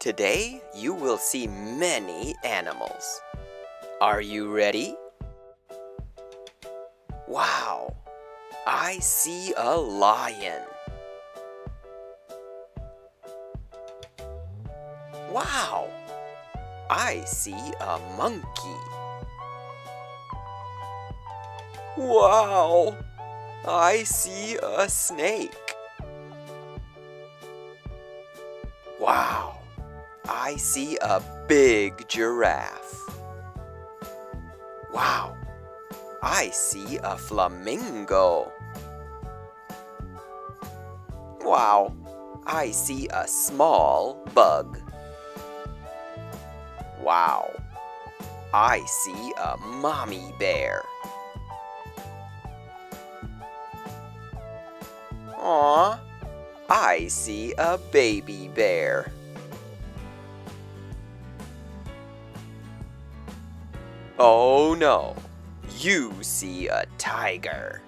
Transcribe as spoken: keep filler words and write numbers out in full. Today, you will see many animals. Are you ready? Wow! I see a lion. Wow! I see a monkey. Wow! I see a snake. Wow! I see a big giraffe. Wow! I see a flamingo. Wow! I see a small bug. Wow! I see a mommy bear. Aww! I see a baby bear. Oh no! You see a tiger.